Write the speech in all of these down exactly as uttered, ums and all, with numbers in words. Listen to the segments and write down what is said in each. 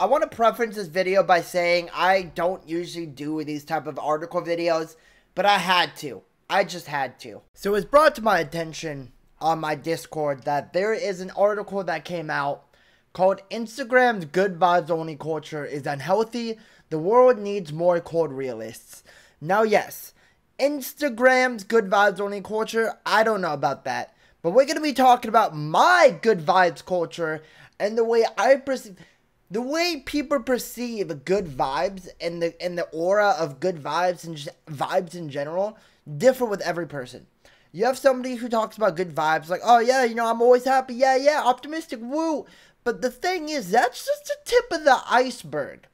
I want to preference this video by saying I don't usually do these type of article videos, but I had to. I just had to. So it was brought to my attention on my Discord that there is an article that came out called Instagram's Good Vibes Only Culture is Unhealthy. The World Needs More Cold Realists. Now yes, Instagram's Good Vibes Only Culture, I don't know about that. But we're going to be talking about my good vibes culture and the way I perceive... The way people perceive good vibes and the and the aura of good vibes and just vibes in general differ with every person. You have somebody who talks about good vibes like, oh yeah, you know, I'm always happy, yeah, yeah, optimistic, woo. But the thing is, that's just the tip of the iceberg.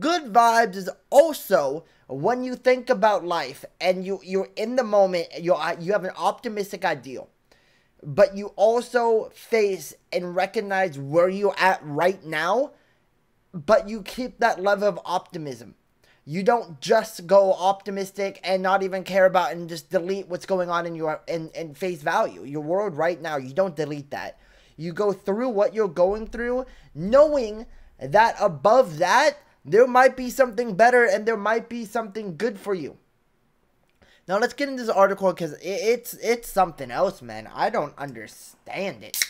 Good vibes is also when you think about life and you, you're in the moment, you you have an optimistic ideal. But you also face and recognize where you're at right now, but you keep that level of optimism. You don't just go optimistic and not even care about and just delete what's going on in your in, in face value. Your world right now, you don't delete that. You go through what you're going through, knowing that above that, there might be something better and there might be something good for you. Now, let's get into this article because it, it's it's something else, man. I don't understand it.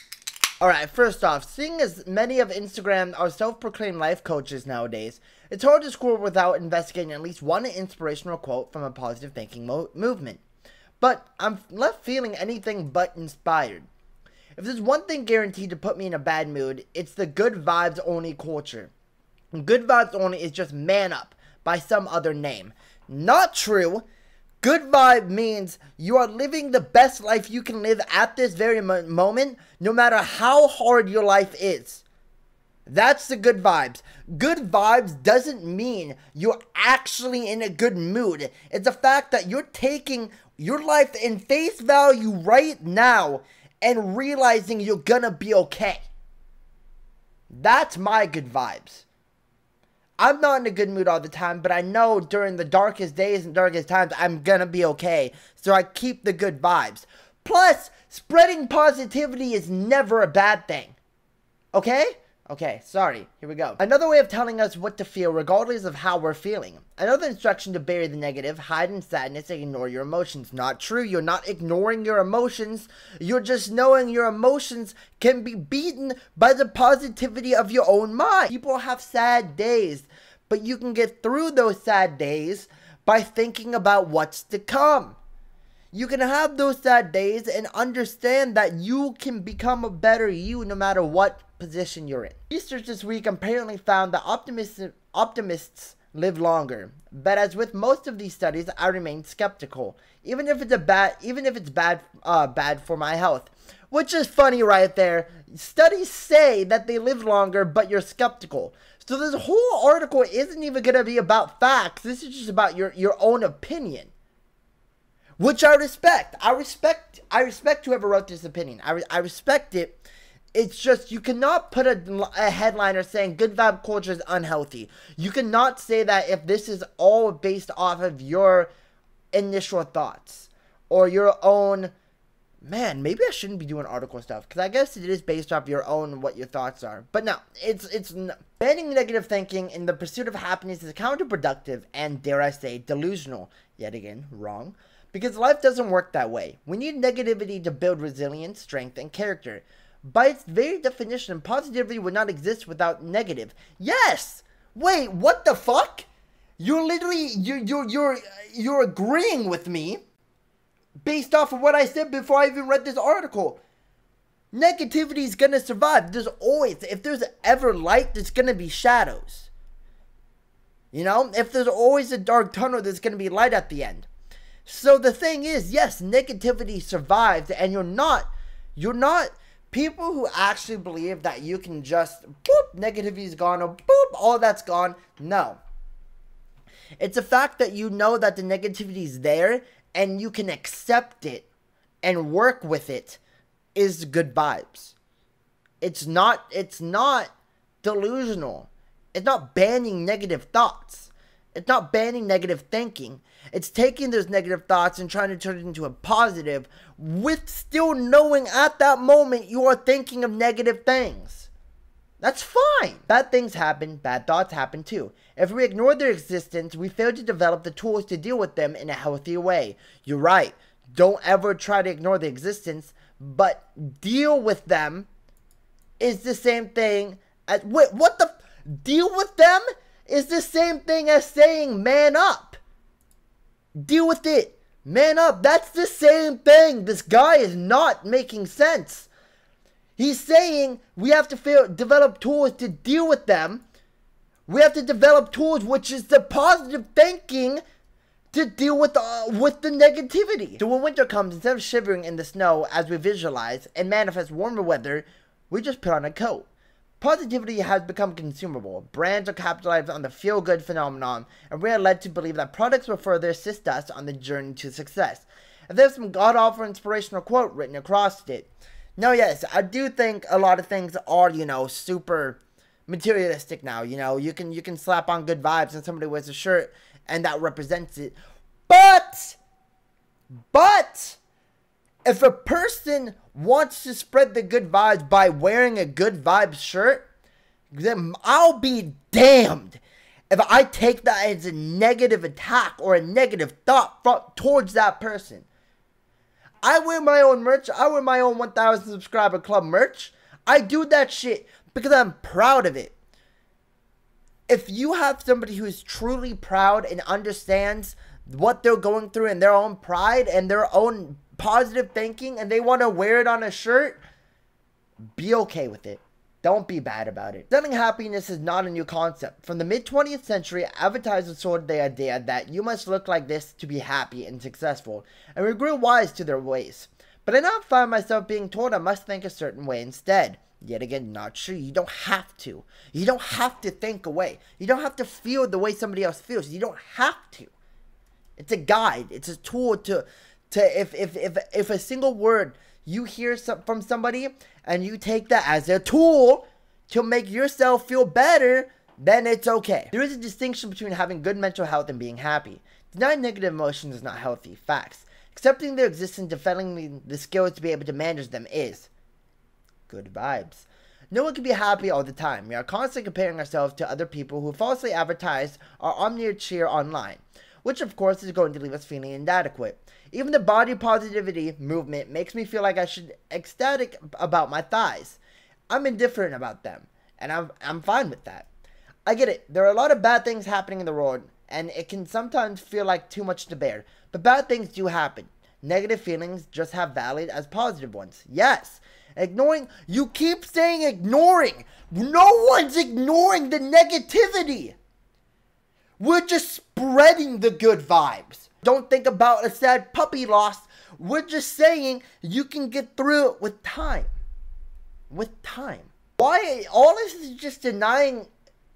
Alright, first off, seeing as many of Instagram are self-proclaimed life coaches nowadays, it's hard to scroll without investigating at least one inspirational quote from a positive thinking mo movement. But I'm left feeling anything but inspired. If there's one thing guaranteed to put me in a bad mood, it's the good vibes only culture. Good vibes only is just man up by some other name. Not true. Good vibe means you are living the best life you can live at this very moment, no matter how hard your life is. That's the good vibes. Good vibes doesn't mean you're actually in a good mood. It's the fact that you're taking your life in face value right now and realizing you're gonna be okay. That's my good vibes. I'm not in a good mood all the time, but I know during the darkest days and darkest times, I'm gonna be okay. So I keep the good vibes. Plus, spreading positivity is never a bad thing. Okay? Okay, sorry. Here we go. Another way of telling us what to feel regardless of how we're feeling. Another instruction to bury the negative, hide in sadness, and ignore your emotions. Not true. You're not ignoring your emotions. You're just knowing your emotions can be beaten by the positivity of your own mind. People have sad days, but you can get through those sad days by thinking about what's to come. You can have those sad days and understand that you can become a better you no matter what position you're in. Research this week apparently found that optimists, optimists live longer, but as with most of these studies, I remain skeptical, even if it's a bad, even if it's bad, uh, bad for my health. Which is funny, right there. Studies say that they live longer, but you're skeptical. So this whole article isn't even going to be about facts. This is just about your your own opinion. Which I respect. I respect I respect whoever wrote this opinion. I, re I respect it. It's just you cannot put a, a headliner saying good vibe culture is unhealthy. You cannot say that if this is all based off of your initial thoughts or your own... Man, maybe I shouldn't be doing article stuff because I guess it is based off your own what your thoughts are. But no, it's it's banning negative thinking in the pursuit of happiness is counterproductive and, dare I say, delusional. Yet again, wrong. Because life doesn't work that way. We need negativity to build resilience, strength, and character. By its very definition, positivity would not exist without negative. Yes! Wait, what the fuck? You're literally, you're, you're, you're, you're agreeing with me based off of what I said before I even read this article. Negativity is gonna survive. There's always, if there's ever light, there's gonna be shadows. You know, if there's always a dark tunnel, there's gonna be light at the end. So the thing is, yes, negativity survives, and you're not, you're not, people who actually believe that you can just, boop, negativity is gone, or boop, all that's gone, no. It's a fact that you know that the negativity is there, and you can accept it, and work with it, is good vibes. It's not, it's not delusional. It's not banning negative thoughts. It's not banning negative thinking. It's taking those negative thoughts and trying to turn it into a positive with still knowing at that moment you are thinking of negative things. That's fine. Bad things happen, bad thoughts happen too. If we ignore their existence, we fail to develop the tools to deal with them in a healthy way. You're right. Don't ever try to ignore the existence, but deal with them is the same thing as... Wait, what the... Deal with them is the same thing as saying man up. Deal with it. Man up. That's the same thing. This guy is not making sense. He's saying we have to fail, develop tools to deal with them. We have to develop tools, which is the positive thinking to deal with uh, with the negativity. So when winter comes, instead of shivering in the snow as we visualize and manifest warmer weather, we just put on a coat. Positivity has become consumable. Brands are capitalized on the feel-good phenomenon, and we are led to believe that products will further assist us on the journey to success. And there's some god-awful inspirational quote written across it. Now, yes, I do think a lot of things are, you know, super materialistic now. You know, you can you can slap on good vibes and somebody wears a shirt, and that represents it. But, but... if a person wants to spread the good vibes by wearing a good vibe shirt, then I'll be damned if I take that as a negative attack or a negative thought from, towards that person. I wear my own merch. I wear my own one thousand subscriber club merch. I do that shit because I'm proud of it. If you have somebody who is truly proud and understands what they're going through and their own pride and their own positive thinking, and they want to wear it on a shirt, be okay with it. Don't be bad about it. Selling happiness is not a new concept. From the mid twentieth century, advertisers sold the idea that you must look like this to be happy and successful, and we grew wise to their ways. But I now find myself being told I must think a certain way instead. Yet again, not true. You don't have to. You don't have to think a way. You don't have to feel the way somebody else feels. You don't have to. It's a guide. It's a tool to... To if, if, if, if a single word you hear some, from somebody and you take that as a tool to make yourself feel better, then it's okay. There is a distinction between having good mental health and being happy. Denying negative emotions is not healthy. Facts. Accepting their existence, developing the skills to be able to manage them is good vibes. No one can be happy all the time. We are constantly comparing ourselves to other people who falsely advertise our omni-cheer online, which of course is going to leave us feeling inadequate. Even the body positivity movement makes me feel like I should be ecstatic about my thighs. I'm indifferent about them, and I'm, I'm fine with that. I get it, there are a lot of bad things happening in the world, and it can sometimes feel like too much to bear, but bad things do happen. Negative feelings just have valid as positive ones. Yes, ignoring, you keep saying ignoring. No one's ignoring the negativity. We're just spreading the good vibes. Don't think about a sad puppy loss. We're just saying you can get through it with time. With time. Why? All this is just denying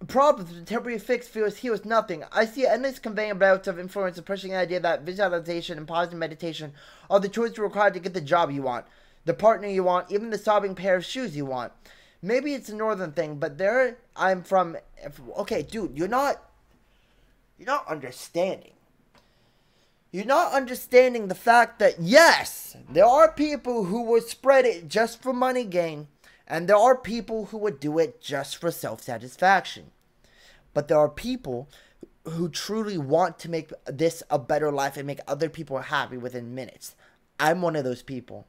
problems with temporary fix feels heals nothing. I see endless conveying bouts of influence and pushing the idea that visualization and positive meditation are the tools required to get the job you want, the partner you want, even the sobbing pair of shoes you want. Maybe it's a northern thing, but there I'm from... Okay, dude, you're not... You're not understanding. You're not understanding the fact that, yes, there are people who would spread it just for money gain, and there are people who would do it just for self-satisfaction. But there are people who truly want to make this a better life and make other people happy within minutes. I'm one of those people.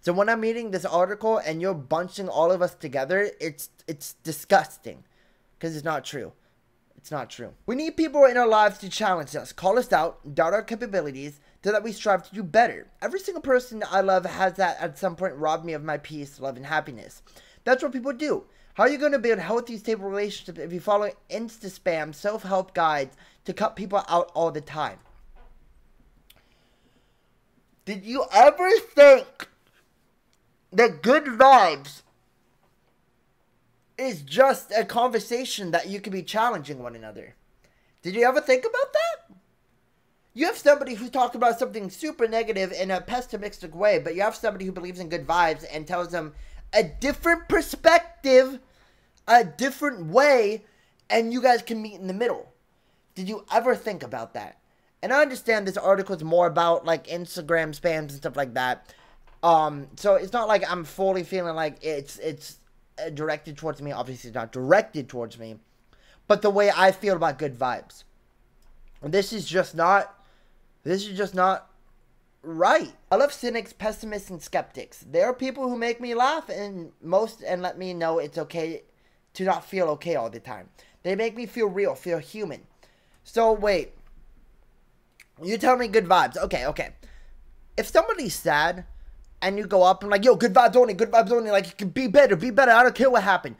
So when I'm reading this article and you're bunching all of us together, it's, it's disgusting because it's not true. It's not true. We need people in our lives to challenge us, call us out, doubt our capabilities, so that we strive to do better. Every single person I love has that at some point robbed me of my peace, love, and happiness. That's what people do. How are you going to build healthy, stable relationships if you follow insta-spam, self-help guides to cut people out all the time? Did you ever think that good vibes is just a conversation that you could be challenging one another? Did you ever think about that? You have somebody who's talking about something super negative in a pessimistic way, but you have somebody who believes in good vibes and tells them a different perspective, a different way, and you guys can meet in the middle. Did you ever think about that? And I understand this article is more about like Instagram spams and stuff like that. Um, so it's not like I'm fully feeling like it's it's directed towards me. Obviously, it's not directed towards me, but the way I feel about good vibes. And this is just not. This is just not right. I love cynics, pessimists, and skeptics. There are people who make me laugh and most and let me know it's okay to not feel okay all the time. They make me feel real, feel human. So wait. You tell me good vibes. Okay, okay. If somebody's sad and you go up and like, yo, good vibes only, good vibes only, like, you can be better, be better, I don't care what happened.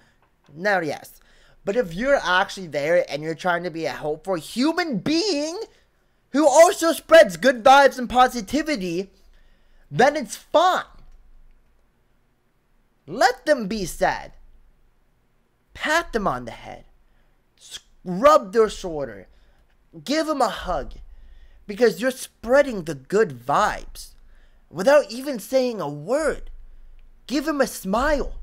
Now, yes. But if you're actually there and you're trying to be a helpful human being who also spreads good vibes and positivity, then it's fine. Let them be sad. Pat them on the head. Rub their shoulder. Give them a hug. Because you're spreading the good vibes without even saying a word. Give them a smile.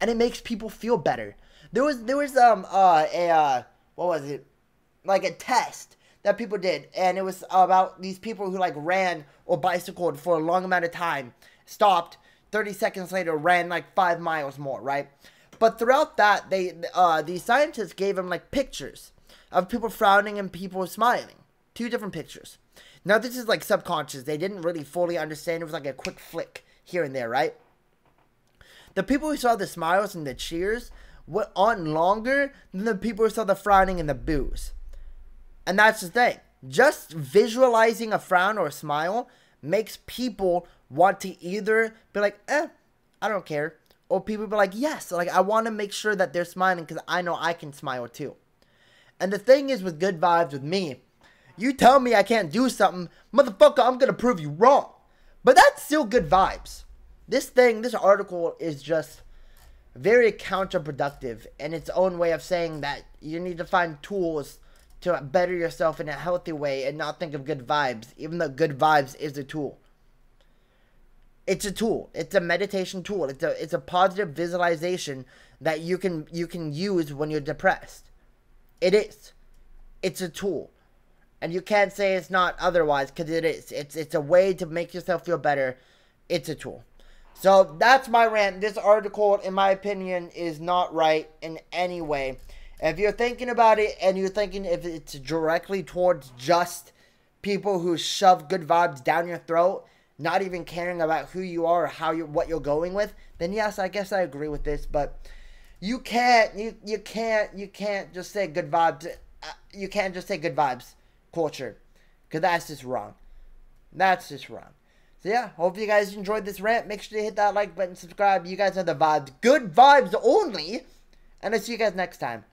And it makes people feel better. There was, there was um, uh, a, uh, what was it? Like a test that people did. And it was about these people who like ran or bicycled for a long amount of time. Stopped. thirty seconds later ran like five miles more, right? But throughout that, they uh, the scientists gave them like pictures of people frowning and people smiling. Two different pictures. Now, this is like subconscious. They didn't really fully understand. It was like a quick flick here and there, right? The people who saw the smiles and the cheers went on longer than the people who saw the frowning and the boos. And that's the thing. Just visualizing a frown or a smile makes people want to either be like, eh, I don't care. Or people be like, yes, like I want to make sure that they're smiling because I know I can smile too. And the thing is with good vibes with me, you tell me I can't do something, motherfucker, I'm going to prove you wrong. But that's still good vibes. This thing, this article is just very counterproductive in its own way of saying that you need to find tools to better yourself in a healthy way and not think of good vibes, even though good vibes is a tool. It's a tool. It's a meditation tool. It's a, it's a positive visualization that you can, you can use when you're depressed. It is. It's a tool. And you can't say it's not otherwise, because it is. It's it's a way to make yourself feel better. It's a tool. So that's my rant. This article, in my opinion, is not right in any way. If you're thinking about it and you're thinking if it's directly towards just people who shove good vibes down your throat, not even caring about who you are or how you what you're going with, then yes, I guess I agree with this. But you can't you you can't you can't just say good vibes. You can't just say good vibes culture, because that's just wrong. That's just wrong. So yeah, hope you guys enjoyed this rant. Make sure to hit that like button, subscribe. You guys know the vibes. Good vibes only. And I'll see you guys next time.